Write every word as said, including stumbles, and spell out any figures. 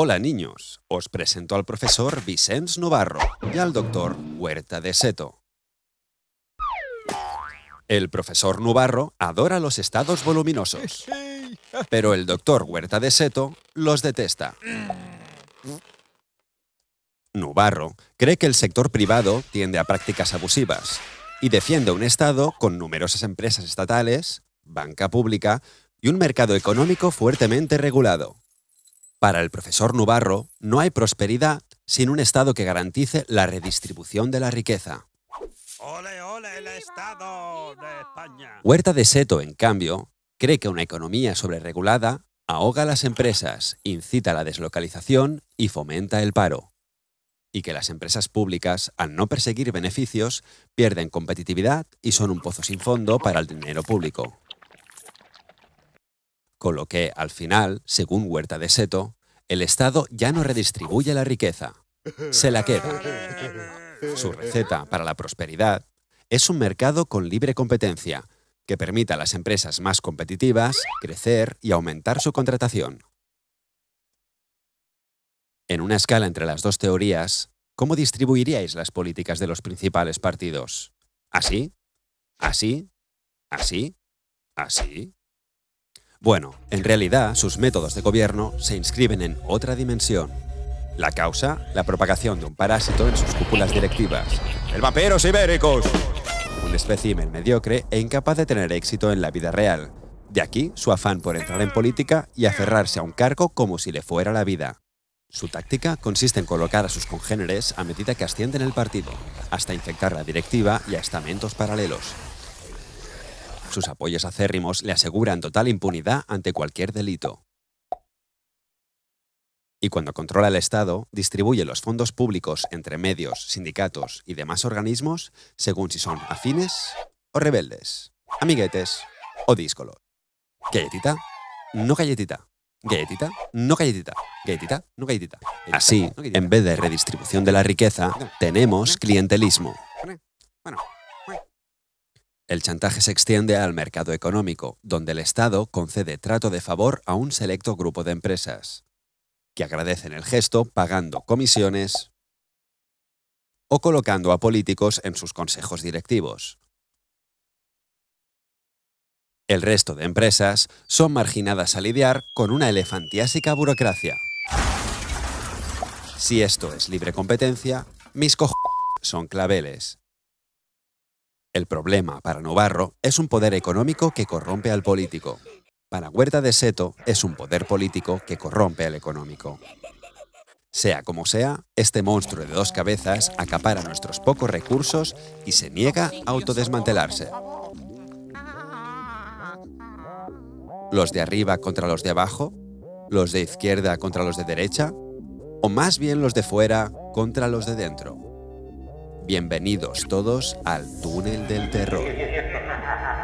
Hola niños, os presento al profesor Vicenç Navarro y al doctor Huerta de Soto. El profesor Navarro adora los estados voluminosos, pero el doctor Huerta de Soto los detesta. Navarro cree que el sector privado tiende a prácticas abusivas y defiende un estado con numerosas empresas estatales, banca pública y un mercado económico fuertemente regulado. Para el profesor Navarro, no hay prosperidad sin un Estado que garantice la redistribución de la riqueza. ¡Ole, ole, el Estado de España! Huerta de Soto, en cambio, cree que una economía sobreregulada ahoga a las empresas, incita a la deslocalización y fomenta el paro. Y que las empresas públicas, al no perseguir beneficios, pierden competitividad y son un pozo sin fondo para el dinero público. Con lo que, al final, según Huerta de Soto, el Estado ya no redistribuye la riqueza, se la queda. Su receta para la prosperidad es un mercado con libre competencia, que permita a las empresas más competitivas crecer y aumentar su contratación. En una escala entre las dos teorías, ¿cómo distribuiríais las políticas de los principales partidos? ¿Así? ¿Así? ¿Así? ¿Así? Bueno, en realidad, sus métodos de gobierno se inscriben en otra dimensión. La causa, la propagación de un parásito en sus cúpulas directivas. ¡El vampiro ibéricos! Un espécimen mediocre e incapaz de tener éxito en la vida real. De aquí, su afán por entrar en política y aferrarse a un cargo como si le fuera la vida. Su táctica consiste en colocar a sus congéneres a medida que ascienden el partido, hasta infectar la directiva y a estamentos paralelos. Sus apoyos acérrimos le aseguran total impunidad ante cualquier delito. Y cuando controla el Estado, distribuye los fondos públicos entre medios, sindicatos y demás organismos según si son afines o rebeldes, amiguetes o díscolos. Galletita, no galletita, galletita, no galletita, galletita, no galletita. Así, en vez de redistribución de la riqueza, tenemos clientelismo. Bueno. El chantaje se extiende al mercado económico, donde el Estado concede trato de favor a un selecto grupo de empresas, que agradecen el gesto pagando comisiones o colocando a políticos en sus consejos directivos. El resto de empresas son marginadas a lidiar con una elefantiásica burocracia. Si esto es libre competencia, mis cojones son claveles. El problema para Navarro es un poder económico que corrompe al político. Para Huerta de Soto es un poder político que corrompe al económico. Sea como sea, este monstruo de dos cabezas acapara nuestros pocos recursos y se niega a autodesmantelarse. ¿Los de arriba contra los de abajo? ¿Los de izquierda contra los de derecha? ¿O más bien los de fuera contra los de dentro? Bienvenidos todos al túnel del terror.